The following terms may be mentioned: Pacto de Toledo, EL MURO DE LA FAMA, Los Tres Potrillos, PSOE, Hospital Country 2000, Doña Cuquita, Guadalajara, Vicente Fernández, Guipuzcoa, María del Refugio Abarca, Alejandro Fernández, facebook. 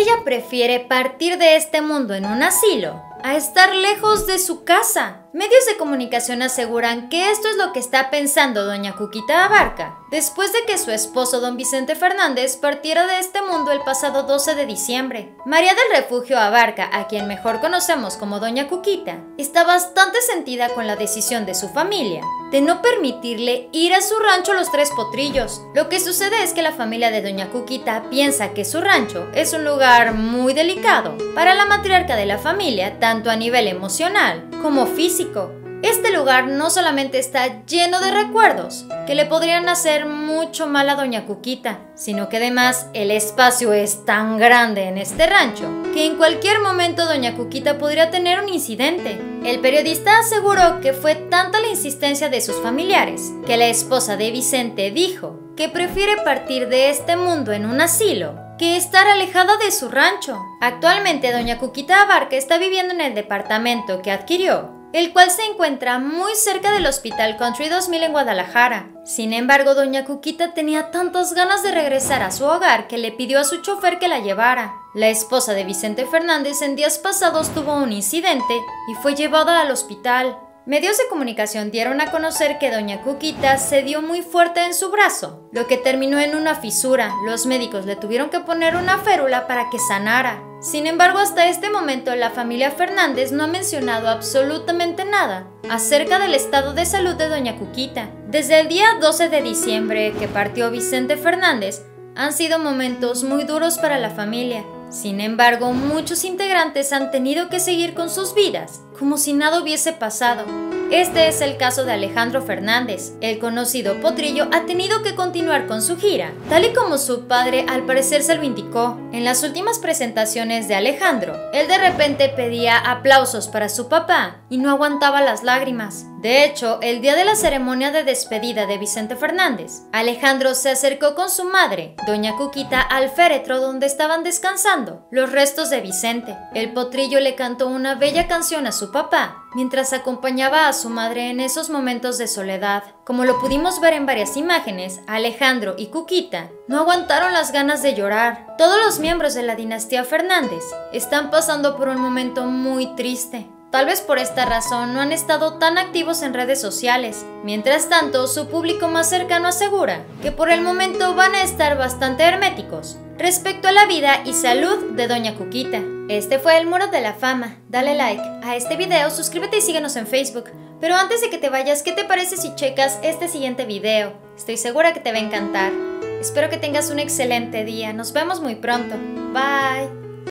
Ella prefiere partir de este mundo en un asilo a estar lejos de su casa. Medios de comunicación aseguran que esto es lo que está pensando Doña Cuquita Abarca después de que su esposo Don Vicente Fernández partiera de este mundo el pasado 12 de diciembre. María del Refugio Abarca, a quien mejor conocemos como Doña Cuquita, está bastante sentida con la decisión de su familia de no permitirle ir a su rancho Los Tres Potrillos. Lo que sucede es que la familia de Doña Cuquita piensa que su rancho es un lugar muy delicado para la matriarca de la familia, tanto a nivel emocional como físico. Este lugar no solamente está lleno de recuerdos que le podrían hacer mucho mal a Doña Cuquita, sino que además el espacio es tan grande en este rancho que en cualquier momento Doña Cuquita podría tener un incidente. El periodista aseguró que fue tanta la insistencia de sus familiares que la esposa de Vicente dijo que prefiere partir de este mundo en un asilo que estar alejada de su rancho. Actualmente Doña Cuquita Abarca está viviendo en el departamento que adquirió, el cual se encuentra muy cerca del Hospital Country 2000 en Guadalajara. Sin embargo, Doña Cuquita tenía tantas ganas de regresar a su hogar que le pidió a su chofer que la llevara. La esposa de Vicente Fernández en días pasados tuvo un incidente y fue llevada al hospital. Medios de comunicación dieron a conocer que Doña Cuquita se dio muy fuerte en su brazo, lo que terminó en una fisura. Los médicos le tuvieron que poner una férula para que sanara. Sin embargo, hasta este momento la familia Fernández no ha mencionado absolutamente nada acerca del estado de salud de Doña Cuquita. Desde el día 12 de diciembre que partió Vicente Fernández, han sido momentos muy duros para la familia. Sin embargo, muchos integrantes han tenido que seguir con sus vidas como si nada hubiese pasado. Este es el caso de Alejandro Fernández. El conocido potrillo ha tenido que continuar con su gira, tal y como su padre al parecer se lo indicó. En las últimas presentaciones de Alejandro, él de repente pedía aplausos para su papá y no aguantaba las lágrimas. De hecho, el día de la ceremonia de despedida de Vicente Fernández, Alejandro se acercó con su madre, Doña Cuquita, al féretro donde estaban descansando los restos de Vicente. El potrillo le cantó una bella canción a su papá mientras acompañaba a su madre en esos momentos de soledad. Como lo pudimos ver en varias imágenes, Alejandro y Cuquita no aguantaron las ganas de llorar. Todos los miembros de la dinastía Fernández están pasando por un momento muy triste. Tal vez por esta razón no han estado tan activos en redes sociales. Mientras tanto, su público más cercano asegura que por el momento van a estar bastante herméticos respecto a la vida y salud de Doña Cuquita. Este fue El Muro de la Fama. Dale like a este video, suscríbete y síguenos en Facebook. Pero antes de que te vayas, ¿qué te parece si checas este siguiente video? Estoy segura que te va a encantar. Espero que tengas un excelente día. Nos vemos muy pronto. Bye.